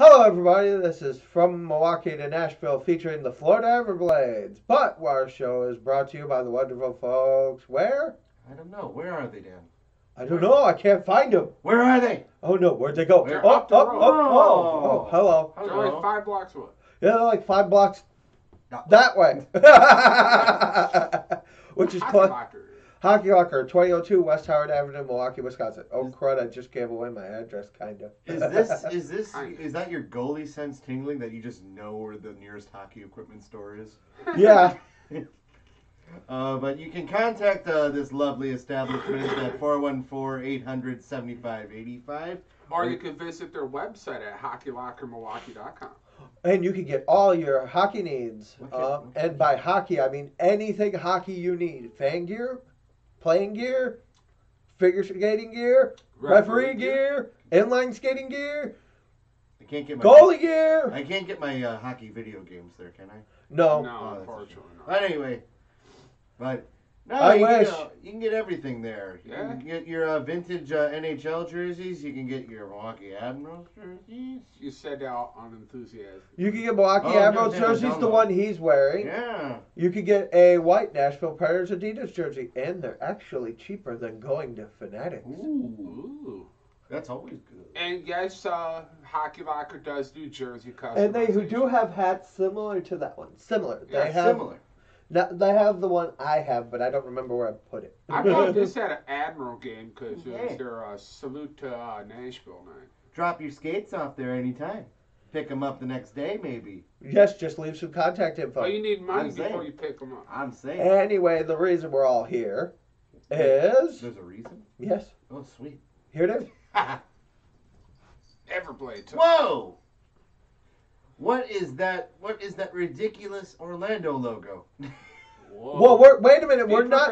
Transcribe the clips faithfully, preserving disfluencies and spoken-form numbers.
Hello everybody, this is From Milwaukee to Nashville featuring the Florida Everblades, but our show is brought to you by the wonderful folks, where? I don't know. Where are they, Dan? I don't know. I can't find them. Where are they? Oh no, where'd they go? They're oh, up the oh, road. Oh, oh, oh, hello. They're hello. Only five blocks away. Yeah, they're like five blocks Not that way. way. Which is close. Hockey Locker, twenty oh two West Howard Avenue, Milwaukee, Wisconsin. Oh crud! I just gave away my address, kind of. Is this is this is that your goalie sense tingling that you just know where the nearest hockey equipment store is? Yeah. uh, but you can contact uh, this lovely establishment at four one four, eight hundred, seventy-five eighty-five, or you can visit their website at hockey locker milwaukee dot com. And you can get all your hockey needs. Okay. Um, and by hockey, I mean anything hockey you need: fan gear, playing gear, figure skating gear, referee, referee gear, gear, inline skating gear, I can't get my goalie hockey gear. I can't get my uh, hockey video games there, can I? No. No, oh, unfortunately not. But anyway, but no, I you, wish. Can get, uh, you can get everything there. You yeah. can get your uh, vintage uh, N H L jerseys. You can get your Milwaukee Admirals jerseys. You said out on enthusiasm. You can get Milwaukee oh, Admirals no, no, jerseys, no, no. the one he's wearing. Yeah. You can get a white Nashville Predators Adidas jersey, and they're actually cheaper than going to Fanatics. Ooh. Ooh. That's always good. And yes, uh, Hockey Locker does do jersey customization. And they who do have hats similar to that one. Similar. Yeah, they have, similar. Now, they have the one I have, but I don't remember where I put it. I thought this had an Admiral game because it was their uh, salute to uh, Nashville night. Drop your skates off there anytime. Pick them up the next day, maybe. Yes, just leave some contact info. Well, you need money I'm before saying. you pick them up. I'm saying. Anyway, the reason we're all here is... There's a reason? Yes. Oh, sweet. Here it is. Everblade took. Whoa! What is that? What is that ridiculous Orlando logo? Whoa. Well, we're, wait a minute. Be we're not.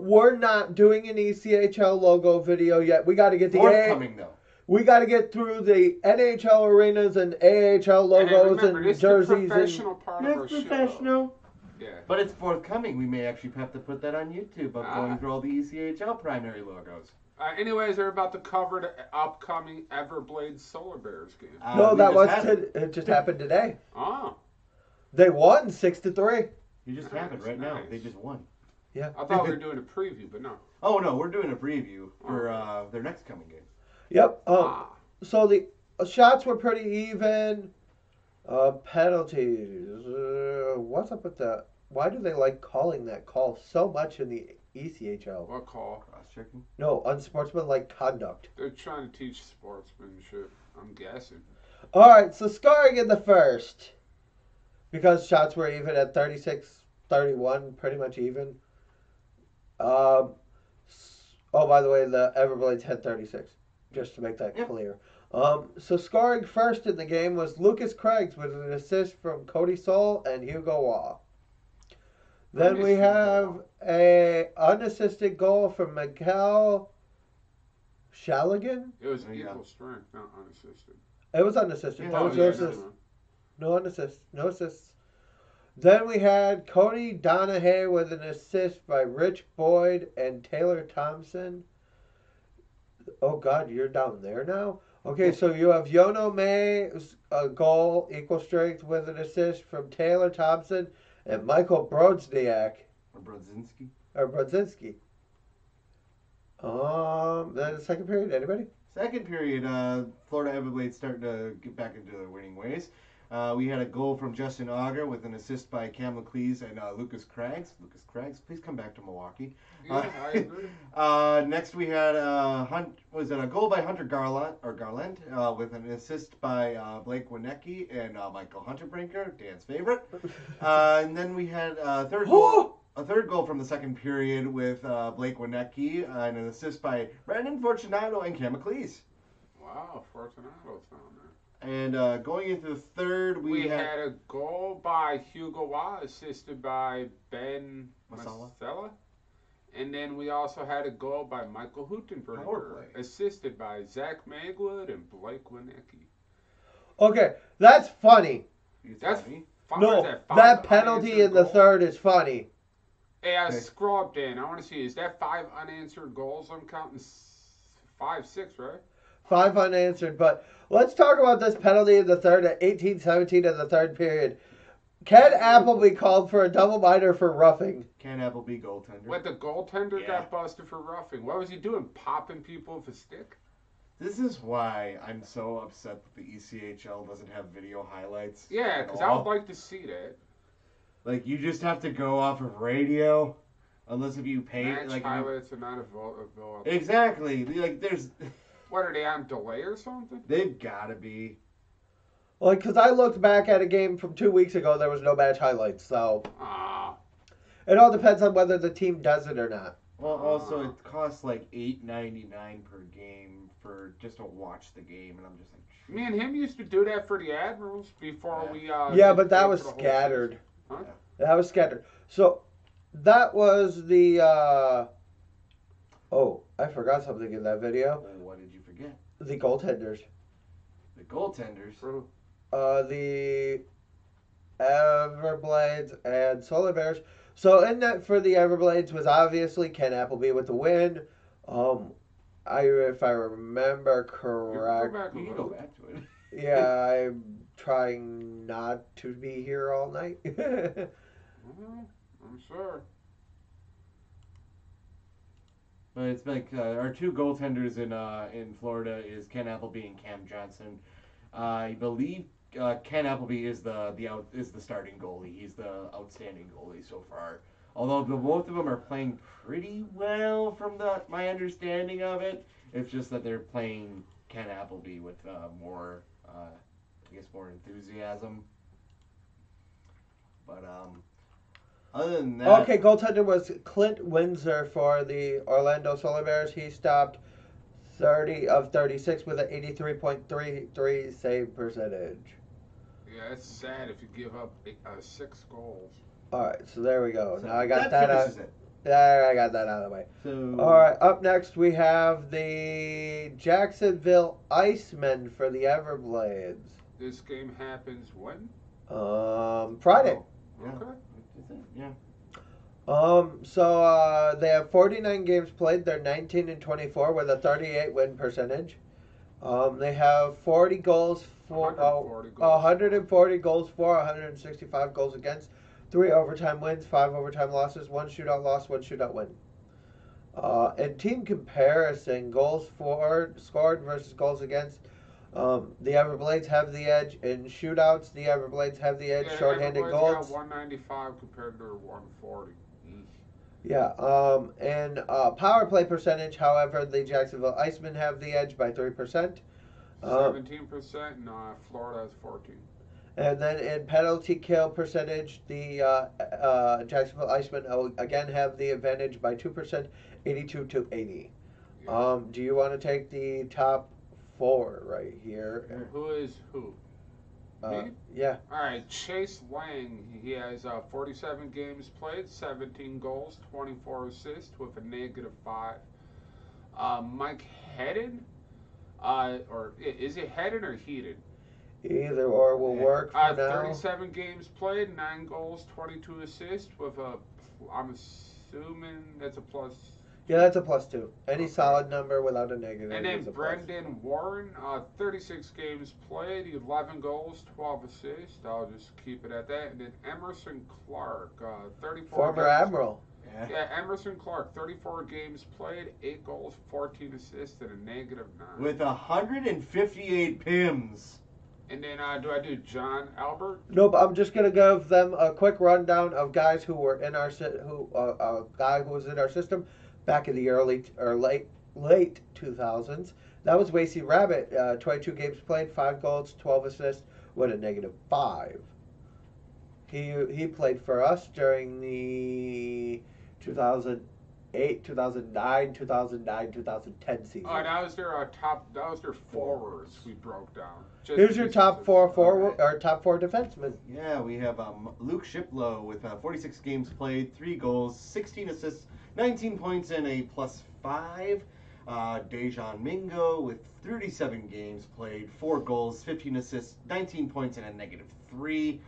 We're not doing an E C H L logo video yet. We got to get the forthcoming though. We got to get through the N H L arenas and A H L logos and, remember, and jerseys. The professional and, part of our professional. Show. Yeah. But it's forthcoming. We may actually have to put that on YouTube. I'm uh, going through all the E C H L primary logos. Uh, anyways, they're about to cover the upcoming Everblades Solar Bears game. Uh, no, that was it. it just happened today. Oh, they won six to three. You just nice, have it right nice. now. They just won. Yeah, I thought we were doing a preview, but no. Oh no, we're doing a preview for uh, their next coming game. Yep. Um, ah. So the shots were pretty even. Uh, penalties. Uh, what's up with that? Why do they like calling that call so much in the E C H L? What call? Cross-checking? No, unsportsmanlike conduct. They're trying to teach sportsmanship, I'm guessing. All right, so scoring in the first. Because shots were even at thirty-six thirty-one, pretty much even. Um, oh, by the way, the Everblades had thirty-six, just to make that yeah. clear. Um, so scoring first in the game was Lucas Craggs with an assist from Cody Soule and Hugo Waugh. Then we have a unassisted goal from Miguel Shaligan. It was an equal strength, not unassisted. It was unassisted. Yeah, no, was yeah, assist. no, no unassist. No assists. Then we had Cody Donahay with an assist by Rich Boyd and Taylor Thompson. Oh, God, you're down there now? Okay, so you have Yono May's a goal, equal strength, with an assist from Taylor Thompson. And Michael Brodzinski. Or Brodzinski. Or Brodzinski. Um, then the second period, anybody? Second period, uh, Florida Everblades starting to get back into their winning ways. Uh, we had a goal from Justin Auger with an assist by Cam McLeese and uh, Lucas Craggs. Lucas Craggs, please come back to Milwaukee. Yeah, uh, I agree. uh, next we had uh, Hunt, was it a goal by Hunter Garland, or Garland uh, with an assist by uh, Blake Winiecki and uh, Michael Hunter Brinker, Dan's favorite. uh, and then we had a third goal. A third goal from the second period with uh, Blake Winiecki uh, and an assist by Brandon Fortunato and Cam McLeese. Wow, Fortunato's down there. And uh, going into the third, we, we had, had a goal by Hugo Waugh, assisted by Ben Masella. Masella. And then we also had a goal by Michael Hutenberg, assisted by Zach Magwood and Blake Winiecki. Okay, that's funny. It's that's funny. F- no, that, that penalty in goal? the third is funny. Hey, I okay. scrubbed in. I want to see, is that five unanswered goals? I'm counting five, six, right? Five unanswered. But let's talk about this penalty in the third at eighteen seventeen of the third period. Ken Appleby called for a double minor for roughing. Ken Appleby, goaltender. What, the goaltender yeah. got busted for roughing? What was he doing, popping people with a stick? This is why I'm so upset that the E C H L doesn't have video highlights. Yeah, because I would like to see that. Like, you just have to go off of radio, unless if you pay. Match like, highlights you... are not available. Exactly. Like, there's... What, are they on delay or something? They've got to be. Well, because I looked back at a game from two weeks ago, there was no match highlights, so... Ah. It all depends on whether the team does it or not. Well, also, it costs like eight ninety-nine per game for just to watch the game, and I'm just like... Shoot. Me and him used to do that for the Admirals before yeah. we... Uh, yeah, but that was scattered. Huh? Yeah. That was scattered. So, that was the... Uh... Oh, I forgot something in that video. And what did you forget? The goaltenders. The goaltenders? True. Uh, the Everblades and Solar Bears. So in that for the Everblades was obviously Ken Appleby with the win. Um, I if I remember correctly, you go back to it. Yeah, I'm trying not to be here all night. mm-hmm. I'm sure. But it's like uh, our two goaltenders in uh, in Florida is Ken Appleby and Cam Johnson. Uh, I believe. Uh, Ken Appleby is the the out, is the starting goalie. He's the outstanding goalie so far. Although the both of them are playing pretty well, from the my understanding of it, it's just that they're playing Ken Appleby with uh, more, uh, I guess, more enthusiasm. But um, other than that, okay. Goaltender was Clint Windsor for the Orlando Solar Bears. He stopped thirty of thirty-six with an eighty-three point three three save percentage. Yeah, it's sad if you give up uh, six goals. All right, so there we go. So now I got that, that out. It. I got that out of the way. So, all right, up next we have the Jacksonville Icemen for the Everblades. This game happens when? Um, Friday. Oh, yeah. Okay. Yeah. Um, so, uh, they have forty-nine games played. They're nineteen and twenty-four with a thirty-eight win percentage. Um, they have forty goals for, one hundred forty, uh, goals. one hundred forty goals for, one hundred sixty-five goals against, three overtime wins, five overtime losses, one shootout loss, one shootout win. Uh, in team comparison, goals for, scored versus goals against, um, the Everblades have the edge in shootouts. The Everblades have the edge yeah, shorthanded Everblades goals. Got one ninety-five compared to one forty. Yeah, um, and uh, power play percentage, however, the Jacksonville Icemen have the edge by three percent. seventeen percent, um, and uh, Florida has fourteen. And then in penalty kill percentage, the uh, uh, Jacksonville Icemen again have the advantage by two percent, eighty-two to eighty. Yeah. Um, do you want to take the top four right here? And who is who? Uh, yeah. All right, Chase Lang. He has uh, forty-seven games played, seventeen goals, twenty-four assists with a negative five. Uh, Mike Hedden, uh, or is it Hedden or Heaton? Either or will work. For uh, now. thirty-seven games played, nine goals, twenty-two assists with a. I'm assuming that's a plus. Yeah, that's a plus two. Any okay. solid number without a negative. And then Brendan Warren, uh, thirty-six games played, eleven goals, twelve assists. I'll just keep it at that. And then Emerson Clark, uh, thirty-four. Former games. Admiral. Yeah. yeah, Emerson Clark, thirty-four games played, eight goals, fourteen assists, and a negative nine. With one hundred fifty-eight P I Ms. And then uh, do I do John Albert? Nope. I'm just gonna give them a quick rundown of guys who were in our si who uh, a guy who was in our system. Back in the early or late late two thousands, that was Wasey Rabbit. Uh, twenty-two games played, five goals, twelve assists, with a negative five. He he played for us during the two thousand eight, two thousand nine, two thousand nine, two thousand ten season. Oh, that was their uh, top. That was their forwards we broke down. Just Here's your top four forward right. or top four defensemen. Yeah, we have um, Luke Shiplow with uh, forty-six games played, three goals, sixteen assists, nineteen points and a plus five. Uh, Dejan Mingo with thirty-seven games played, four goals, fifteen assists, nineteen points and a negative three.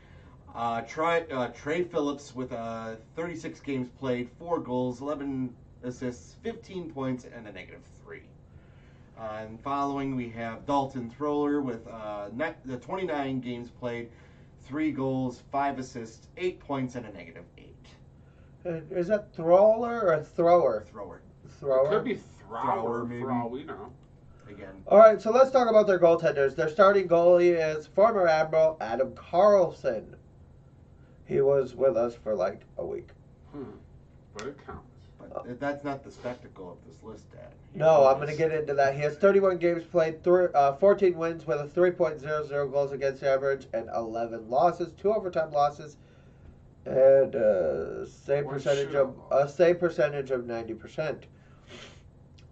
Uh, Trey, uh, Trey Phillips with uh, thirty-six games played, four goals, eleven assists, fifteen points and a negative three. Uh, and following, we have Dalton Throller with uh, the twenty-nine games played, three goals, five assists, eight points, and a negative eight. Uh, is that Throller or Thrower? Thrower. Thrower. It could be Thrower, maybe. For all we know. Again. All right, so let's talk about their goaltenders. Their starting goalie is former Admiral Adam Karlsson. He was with us for like a week. Hmm. But it counts. But that's not the spectacle of this list, Dad. He no, I'm going to get into that. He has thirty-one games played, uh, fourteen wins with a three point oh oh goals against average and eleven losses, two overtime losses, and uh, same percentage of a uh, same percentage of ninety percent.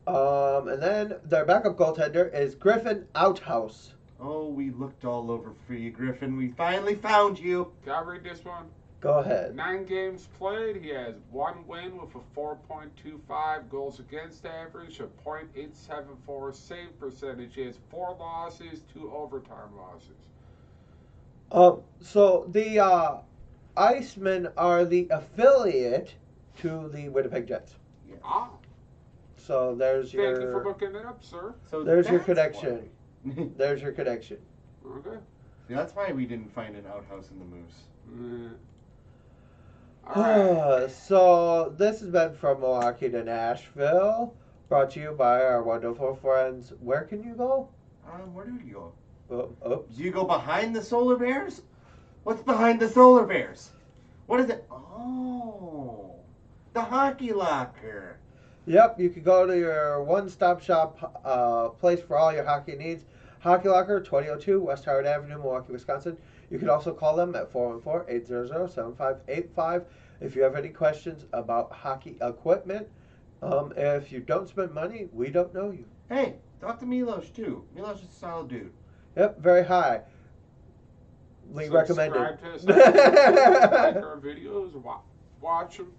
Um, and then their backup goaltender is Griffin Outhouse. Oh, we looked all over for you, Griffin. We finally found you. Can I read this one? Go ahead. Nine games played. He has one win with a four point two five goals against average, a point eight seven four save percentage. He has four losses, two overtime losses. Um, so the uh, Icemen are the affiliate to the Winnipeg Jets. Yeah. Ah. So there's Thank your... Thank you for looking it up, sir. So there's your connection. There's your connection. Okay. Yeah, that's why we didn't find an outhouse in the Moose. Mm. Uh, so this has been From Milwaukee to Nashville, brought to you by our wonderful friends. Where can you go? Um, where do you go? Uh, oops. Do you go behind the Solar Bears? What's behind the Solar Bears? What is it? Oh, the Hockey Locker. Yep, you can go to your one-stop shop uh, place for all your hockey needs. Hockey Locker, twenty oh two West Howard Avenue, Milwaukee, Wisconsin. You can also call them at four one four, eight hundred, seven five eight five if you have any questions about hockey equipment. Um, if you don't spend money, we don't know you. Hey, talk to Milos, too. Milos is a solid dude. Yep, very high. Lee recommended. Subscribe to us. Like our videos. Watch them.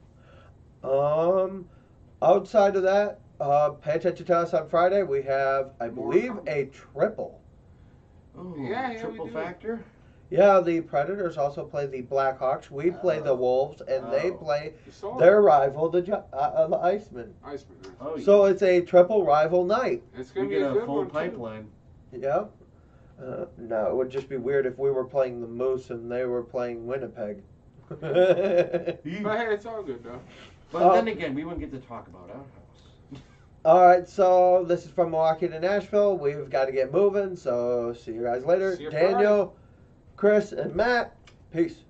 Um, outside of that, uh, pay attention to us on Friday. We have, I believe, a triple. Ooh, yeah, yeah, triple factor. Yeah, the Predators also play the Blackhawks. We play oh. the Wolves, and oh. they play their rival, the, uh, the Icemen. Icemen. Oh, yeah. So it's a triple rival night. It's going to be a, a full pipeline. Too. Yeah. Uh, no, it would just be weird if we were playing the Moose and they were playing Winnipeg. But hey, it's all good, though. But um, then again, we wouldn't get to talk about outhouse. All right, so this is From Milwaukee to Nashville. We've got to get moving, so see you guys later. See you Daniel. Friday. Chris and Matt, peace.